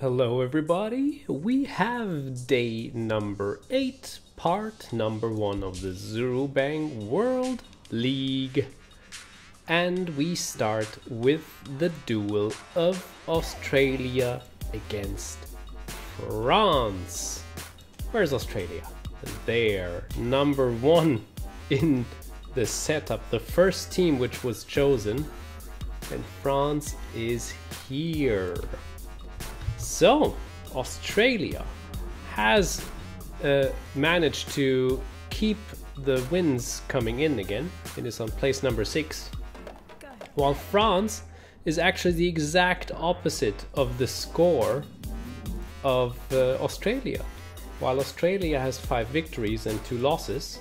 Hello everybody, we have day number 8, part number 1 of the Zurubang World League. And we start with the duel of Australia against France. Where's Australia? There, number 1 in the setup, the first team which was chosen. And France is here. So, Australia has managed to keep the wins coming in again. It is on place number 6. While France is actually the exact opposite of the score of Australia. While Australia has 5 victories and 2 losses,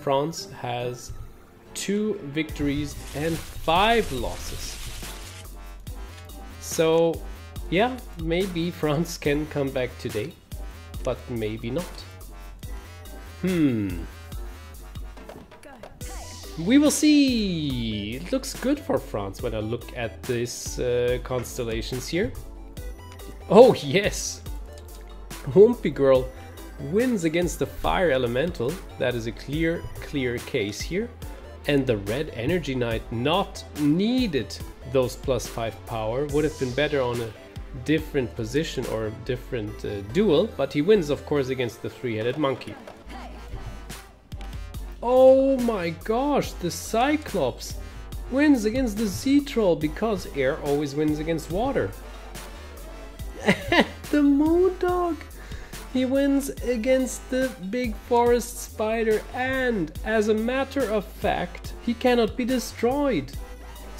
France has 2 victories and 5 losses. So, yeah, maybe France can come back today, but maybe not. We will see. It looks good for France when I look at these constellations here. Oh yes! Humpy Girl wins against the Fire Elemental. That is a clear case here. And the Red Energy Knight not needed those +5 power. Would have been better on a different position or different duel, but he wins of course against the three-headed monkey. Oh my gosh, the Cyclops wins against the Z-Troll because air always wins against water. The Moon Dog, he wins against the big forest spider, and as a matter of fact he cannot be destroyed.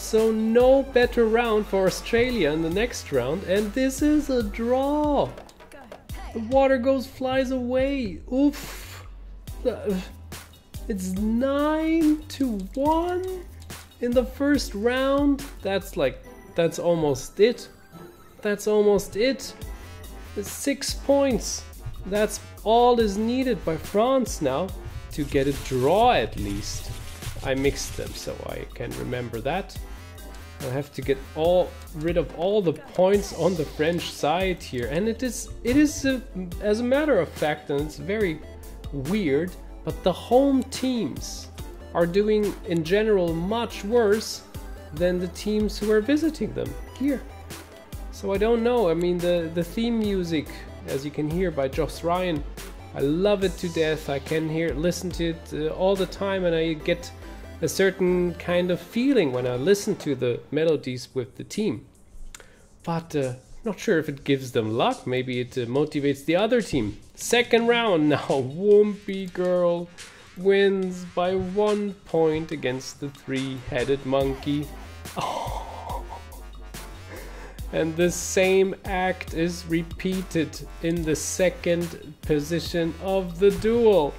So no better round for Australia in the next round, and this is a draw. The water ghost flies away. Oof. It's 9-1 in the first round. That's almost it. That's almost it. It's 6 points. That's all is needed by France now to get a draw at least. I mixed them so I can remember that. I have to get rid of all the points on the French side here, and it is as a matter of fact, and it's very weird, but the home teams are doing in general much worse than the teams who are visiting them here. So I don't know. I mean, the theme music, as you can hear, by Joss Ryan, I love it to death. I can listen to it all the time, and I get a certain kind of feeling when I listen to the melodies with the team. But not sure if it gives them luck. Maybe it motivates the other team. Second round now. Whoompy Girl wins by 1 point against the three-headed monkey. Oh. And the same act is repeated in the second position of the duel.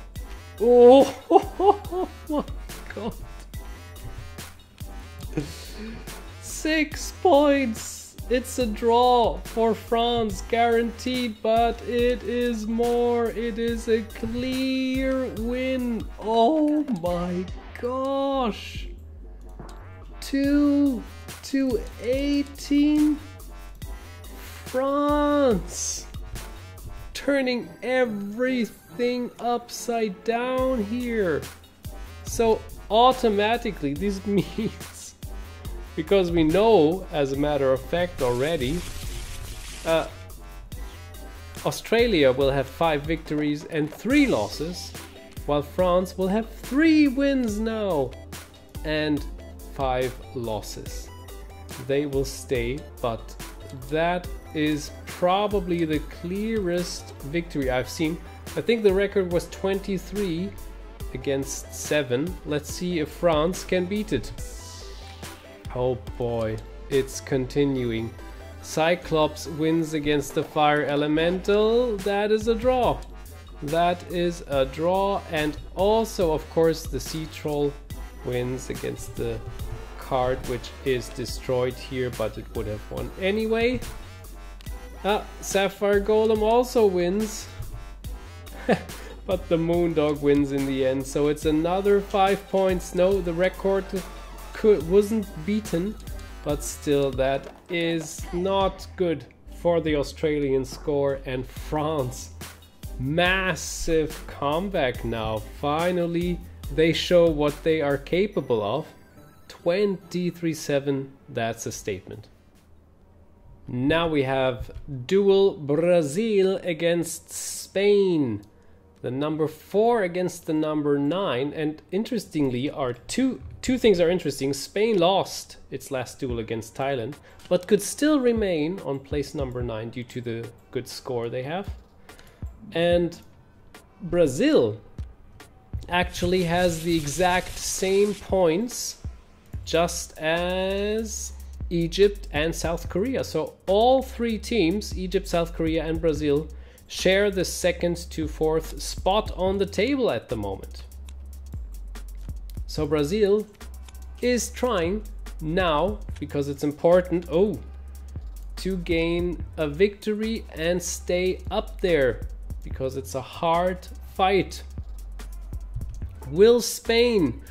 Oh my god. 6 points. It's a draw for France, guaranteed, but it is more. It is a clear win. Oh my gosh. 2-18. France turning everything upside down here. So automatically this means, because we know as a matter of fact already, Australia will have 5 victories and 3 losses, while France will have 3 wins now and 5 losses. They will stay, but that is probably the clearest victory I've seen. I think the record was 23 against 7. Let's see if France can beat it. Oh boy, it's continuing. Cyclops wins against the Fire Elemental. That is a draw. That is a draw. And also, of course, the Sea Troll wins against the card which is destroyed here, but it would have won anyway. Sapphire Golem also wins, but the Moondog wins in the end, so it's another 5 points. No, the record wasn't beaten, but still that is not good. for the Australian score, and France, massive comeback now. Finally, they show what they are capable of. 23-7, that's a statement. Now we have duel Brazil against Spain. The number 4 against the number 9, and interestingly are two things are interesting. Spain lost its last duel against Thailand, but could still remain on place number 9 due to the good score they have. And Brazil actually has the exact same points just as Egypt and South Korea. So all 3 teams, Egypt, South Korea and Brazil, share the 2nd to 4th spot on the table at the moment. So Brazil is trying now, because it's important, to gain a victory and stay up there, because it's a hard fight. Will Spain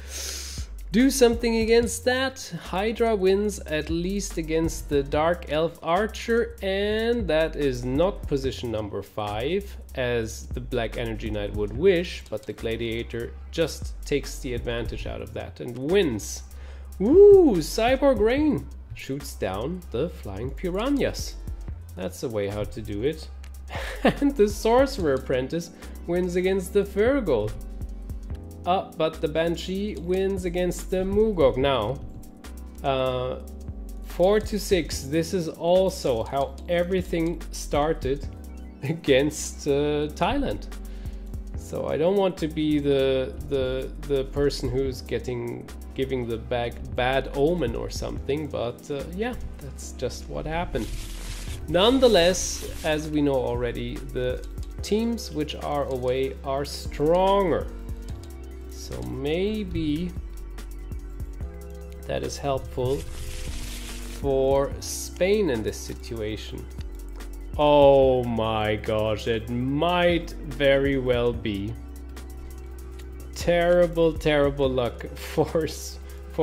do something against that? Hydra wins at least against the Dark Elf Archer, and that is not position number 5 as the Black Energy Knight would wish, but the Gladiator just takes the advantage out of that and wins. Woo! Cyborg Rain shoots down the Flying Piranhas. That's the way how to do it. And the Sorcerer Apprentice wins against the Fergal. But the Banshee wins against the Mugog now. 4-6, this is also how everything started against Thailand. So I don't want to be the person who's giving the bad omen or something, but yeah, that's just what happened. Nonetheless, as we know already, the teams which are away are stronger. So maybe that is helpful for Spain in this situation. Oh my gosh, it might very well be terrible, terrible luck for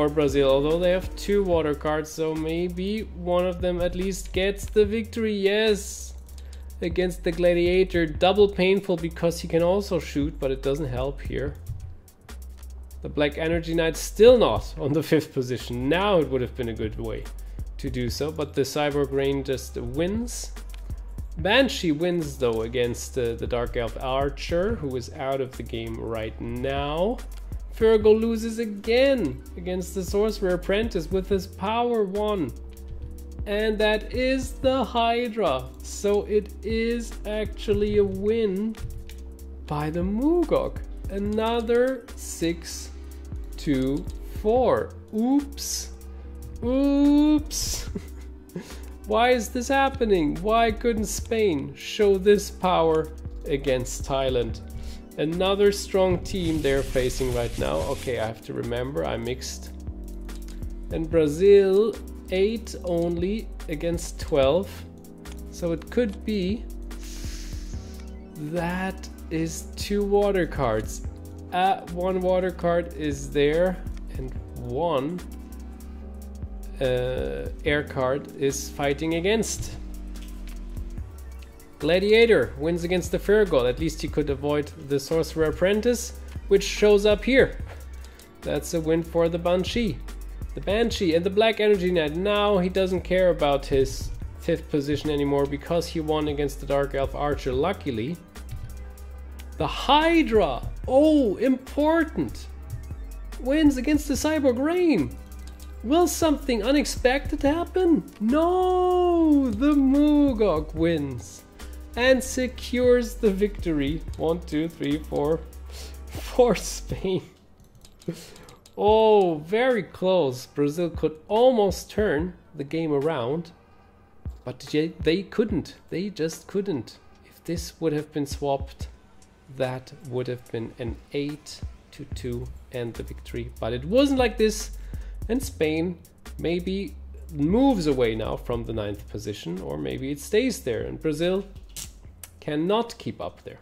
Brazil. Although they have 2 water cards, so maybe one of them at least gets the victory. Yes, against the Gladiator. Double painful because he can also shoot, but it doesn't help here. The Black Energy Knight still not on the 5th position. Now it would have been a good way to do so, but the Cyborg Rain just wins. Banshee wins though against the Dark Elf Archer, who is out of the game right now. Fergal loses again against the Sorcerer Apprentice with his power 1. And that is the Hydra. So it is actually a win by the Mugok. Another 6-4. Oops. Oops. Why is this happening? Why couldn't Spain show this power against Thailand? Another strong team they're facing right now. Okay, I have to remember, I mixed. And Brazil 8 only against 12. So it could be that is 2 water cards. 1 water card is there, and 1 air card is fighting against. Gladiator wins against the Fergal. At least he could avoid the Sorcerer Apprentice, which shows up here. That's a win for the Banshee. The Banshee and the Black Energy Knight. Now he doesn't care about his 5th position anymore because he won against the Dark Elf Archer, luckily. The Hydra, important, wins against the Cyborg Rain. Will something unexpected happen? No, the Mugok wins and secures the victory. 1, 2, 3, 4 for Spain. Oh, very close. Brazil could almost turn the game around, but they couldn't. They just couldn't. If this would have been swapped, that would have been an 8-2 and the victory, but it wasn't like this, and Spain maybe moves away now from the 9th position, or maybe it stays there, and Brazil cannot keep up there.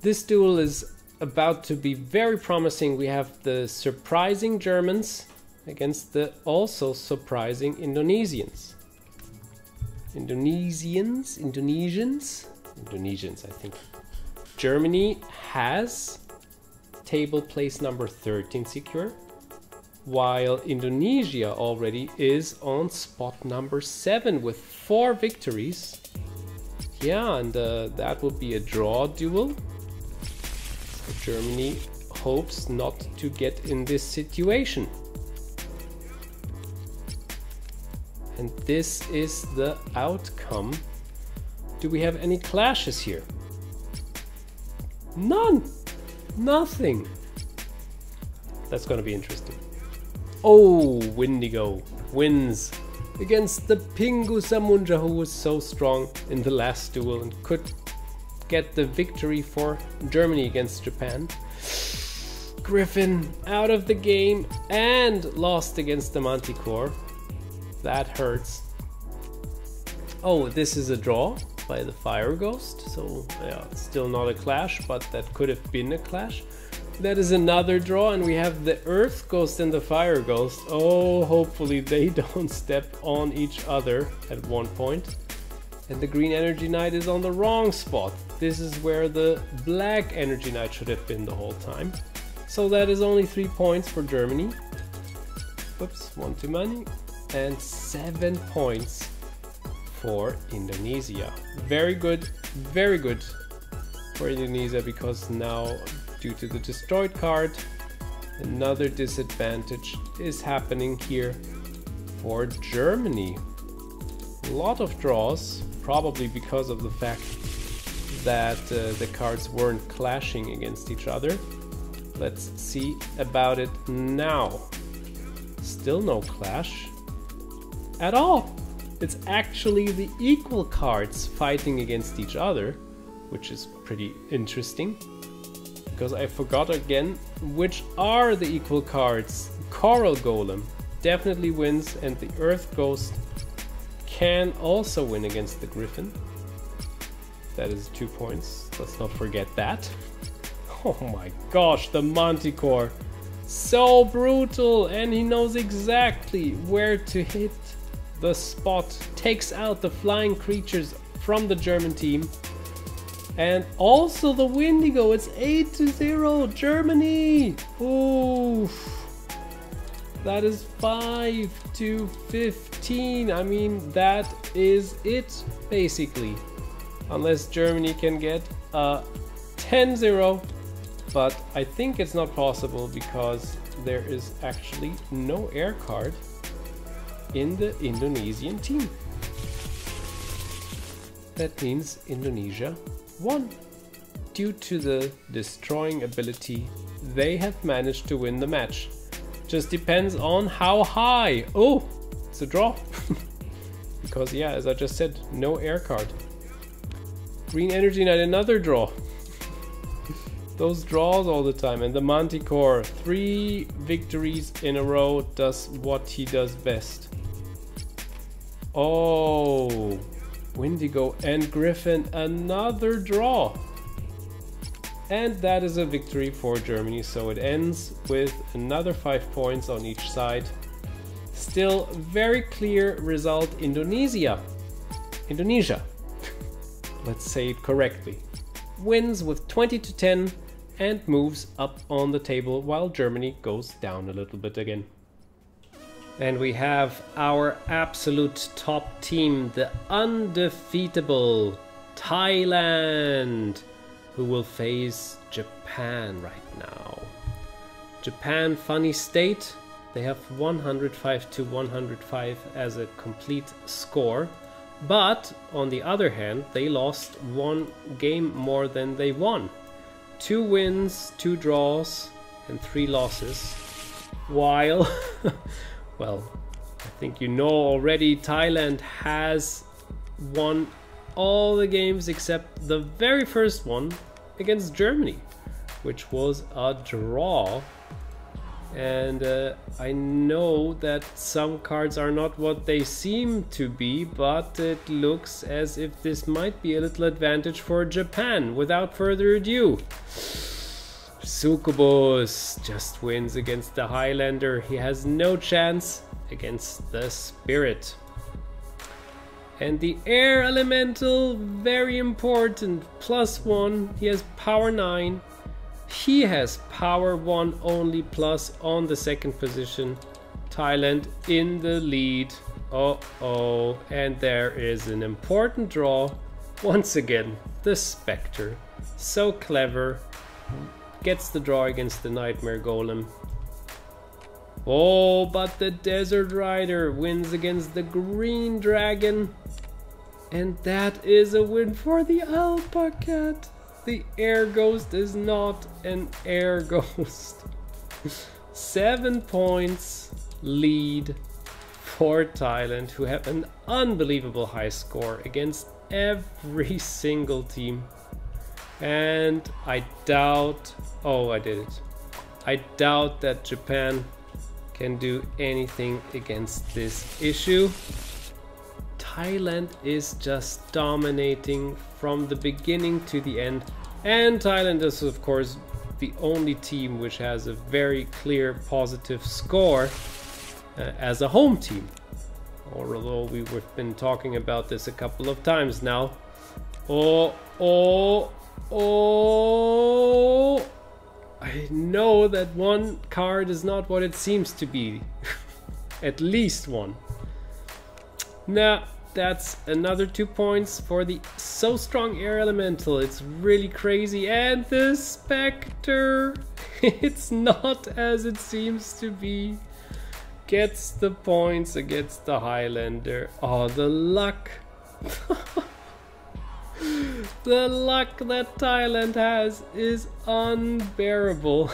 This duel is about to be very promising. We have the surprising Germans against the also surprising Indonesians. Indonesians, I think. Germany has table place number 13 secure, while Indonesia already is on spot number 7 with 4 victories. Yeah, and that would be a draw duel. So Germany hopes not to get in this situation. And this is the outcome. Do we have any clashes here? None! Nothing! That's gonna be interesting. Oh, Windigo wins against the Pingu Samunja, who was so strong in the last duel and could get the victory for Germany against Japan. Griffin out of the game and lost against the Manticore. That hurts. Oh, this is a draw by the Fire Ghost, so yeah, still not a clash, but that could have been a clash. That is another draw, and we have the Earth Ghost and the Fire Ghost. Oh, hopefully they don't step on each other at one point. And the Green Energy Knight is on the wrong spot. This is where the Black Energy Knight should have been the whole time. So that is only 3 points for Germany. Whoops, one too many. And 7 points for Indonesia. Very good for Indonesia, because now due to the destroyed card, another disadvantage is happening here for Germany. A lot of draws, probably because of the fact that the cards weren't clashing against each other. Let's see about it now. Still no clash at all. It's actually the equal cards fighting against each other, which is pretty interesting, because I forgot again which are the equal cards. Coral Golem definitely wins, and the Earth Ghost can also win against the Griffin. That is 2 points, let's not forget that. Oh my gosh, the Manticore, so brutal, and he knows exactly where to hit the spot. Takes out the flying creatures from the German team, and also the Windigo. It's 8-0 Germany. Oof, that is 5-15. I mean, that is it basically, unless Germany can get a 10-0, but I think it's not possible because there is actually no air card in the Indonesian team. That means Indonesia won. Due to the destroying ability, they have managed to win the match. Just depends on how high. Oh, it's a draw. Because yeah, as I just said, no air card. Green Energy Knight, another draw. Those draws all the time. And the Manticore, 3 victories in a row, does what he does best. Oh, Windigo and Griffin, another draw. And that is a victory for Germany, so it ends with another 5 points on each side. Still very clear result, Indonesia. Let's say it correctly. Wins with 20-10 and moves up on the table, while Germany goes down a little bit again. And we have our absolute top team, the undefeatable Thailand, who will face Japan right now. Japan, funny state, they have 105-105 as a complete score, but on the other hand, they lost 1 game more than they won. 2 wins, 2 draws, and 3 losses, while well, I think you know already, Thailand has won all the games except the very first one against Germany, which was a draw. And I know that some cards are not what they seem to be, but it looks as if this might be a little advantage for Japan. Without further ado, Succubus just wins against the Highlander. He has no chance against the Spirit. And the air elemental, very important, +1. He has power 9. He has power 1 only, plus on the second position. Thailand in the lead. Uh-oh. And there is an important draw. Once again, the Spectre. So clever. Gets the draw against the Nightmare Golem. Oh, but the Desert Rider wins against the Green Dragon. And that is a win for the Alpacat. The Air Ghost is not an Air Ghost. 7 points lead for Thailand, who have an unbelievable high score against every single team. And I doubt... oh, I did it. I doubt that Japan can do anything against this issue. Thailand is just dominating from the beginning to the end. And Thailand is, of course, the only team which has a very clear positive score as a home team. Although we've been talking about this a couple of times now. Oh, I know that one card is not what it seems to be. At least one. Now, that's another 2 points for the so strong air elemental. It's really crazy. And the Spectre, it's not as it seems to be. Gets the points against the Highlander. Oh, the luck. The luck that Thailand has is unbearable.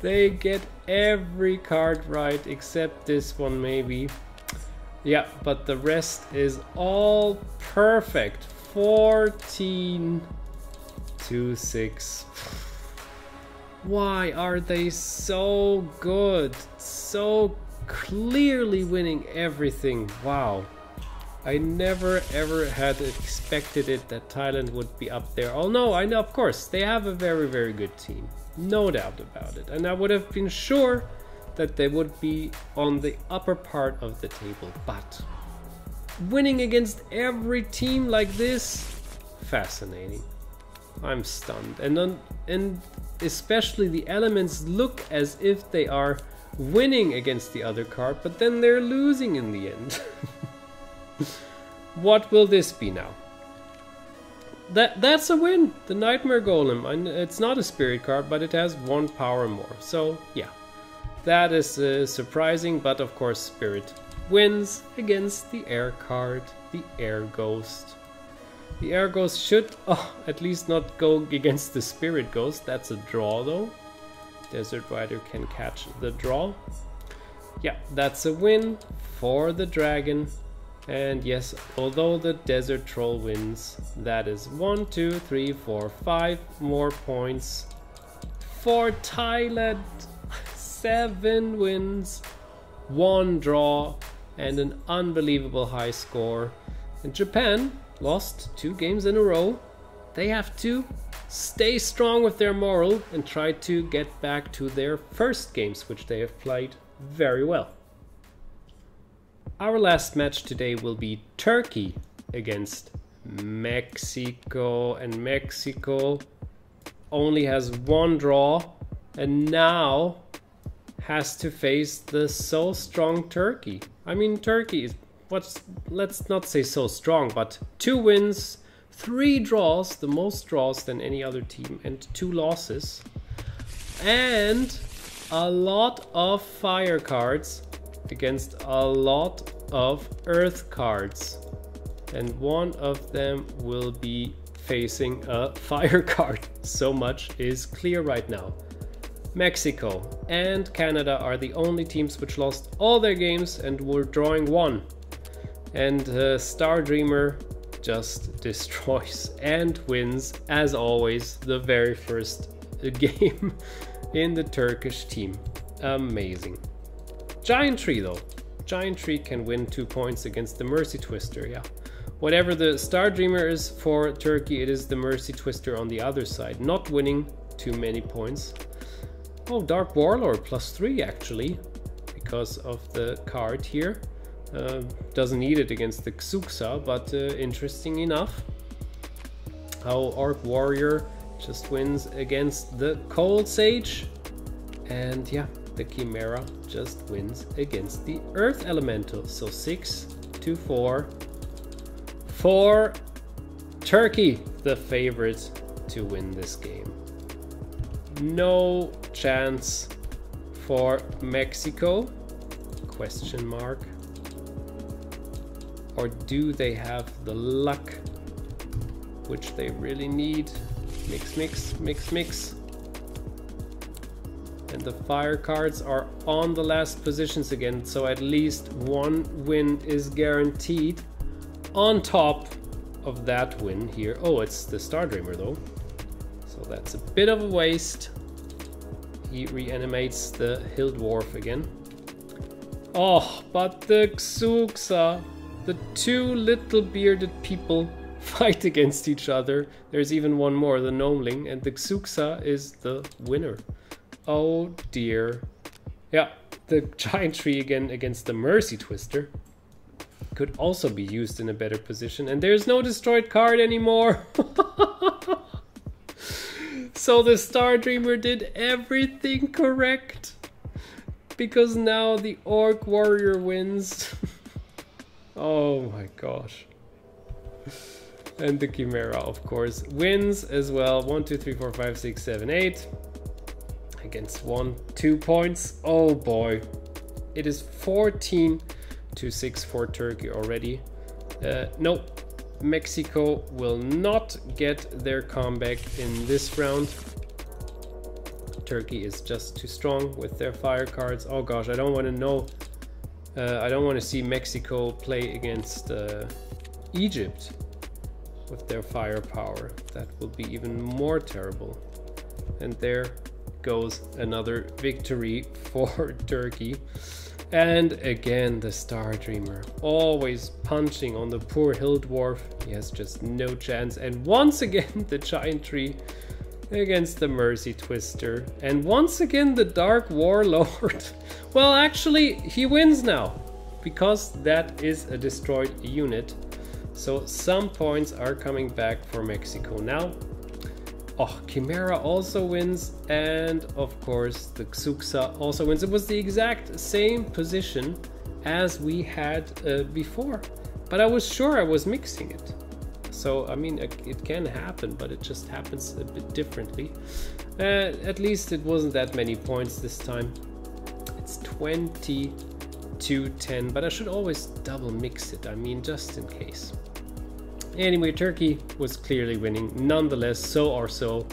They get every card right except this one, maybe. Yeah, but the rest is all perfect. 14-6. Why are they so good? So clearly winning everything. Wow. I never ever had expected it that Thailand would be up there. Oh no, I know, of course, they have a very, very good team. No doubt about it. And I would have been sure that they would be on the upper part of the table. But winning against every team like this, fascinating. I'm stunned. And especially the elements look as if they are winning against the other card, but then they're losing in the end. What will this be now? That's a win. The Nightmare Golem. And it's not a spirit card, but it has 1 power more. So yeah, that is surprising. But of course, spirit wins against the air card, the Air Ghost. The Air Ghost should at least not go against the Spirit Ghost. That's a draw though. Desert Rider can catch the draw. Yeah, that's a win for the Dragon. And yes, although the Desert Troll wins, that is 5 more points for Thailand. 7 wins, 1 draw, and an unbelievable high score. And Japan lost 2 games in a row. They have to stay strong with their moral and try to get back to their first games, which they have played very well. Our last match today will be Turkey against Mexico, and Mexico only has 1 draw and now has to face the so strong Turkey. I mean, Turkey is, let's not say so strong, but 2 wins, 3 draws, the most draws than any other team, and 2 losses, and a lot of fire cards against a lot of earth cards, and one of them will be facing a fire card. So much is clear right now. Mexico and Canada are the only teams which lost all their games and were drawing 1, and Star Dreamer just destroys and wins, as always, the very first game in the Turkish team. Amazing. Giant Tree though. Giant Tree can win 2 points against the Mercy Twister, yeah. Whatever the Star Dreamer is for Turkey, it is the Mercy Twister on the other side. Not winning too many points. Oh, Dark Warlord +3 actually, because of the card here. Doesn't need it against the Xuxa, but interesting enough how Orc Warrior just wins against the Cold Sage, and yeah, the Chimera just wins against the Earth Elemental. So 6-4 for Turkey, the favorite to win this game. No chance for Mexico? Question mark. Or do they have the luck which they really need? Mix, mix, mix, mix. And the fire cards are on the last positions again, so at least one win is guaranteed on top of that win here. Oh, it's the Star Dreamer though, so that's a bit of a waste. He reanimates the Hill Dwarf again. Oh, but the Xuxa, the two little bearded people fight against each other. There's even one more, the Gnomeling, and the Xuxa is the winner. Oh dear. Yeah, the Giant Tree again against the Mercy Twister could also be used in a better position, and there's no destroyed card anymore. So the Star Dreamer did everything correct, because now the Orc Warrior wins. Oh my gosh. And the Chimera of course wins as well. 1 2 3 4 5 6 7 8 against 1 2 points. Oh boy, it is 14-6 for Turkey already. No, Mexico will not get their comeback in this round. Turkey is just too strong with their fire cards. Oh gosh, I don't want to know. I don't want to see Mexico play against Egypt with their firepower. That will be even more terrible. And there goes another victory for Turkey. And again the Star Dreamer always punching on the poor Hill Dwarf. He has just no chance. And once again the Giant Tree against the Mercy Twister, and once again the Dark Warlord. Well, actually he wins now, because that is a destroyed unit, so some points are coming back for Mexico now. Oh, Chimera also wins, and of course the Xuxa also wins. It was the exact same position as we had before, but I was sure I was mixing it. So I mean, it can happen, but it just happens a bit differently. At least it wasn't that many points this time. It's 22-10, but I should always double mix it, I mean, just in case. Anyway, Turkey was clearly winning nonetheless, so or so,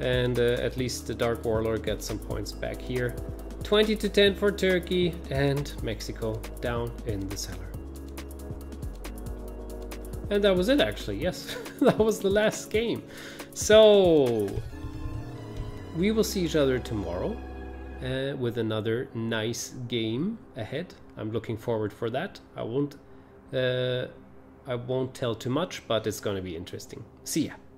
and at least the Dark Warlord got some points back here. 20-10 for Turkey, and Mexico down in the cellar. And that was it, actually. Yes, that was the last game. So we will see each other tomorrow with another nice game ahead. I'm looking forward for that. I won't tell too much, but it's going to be interesting. See ya.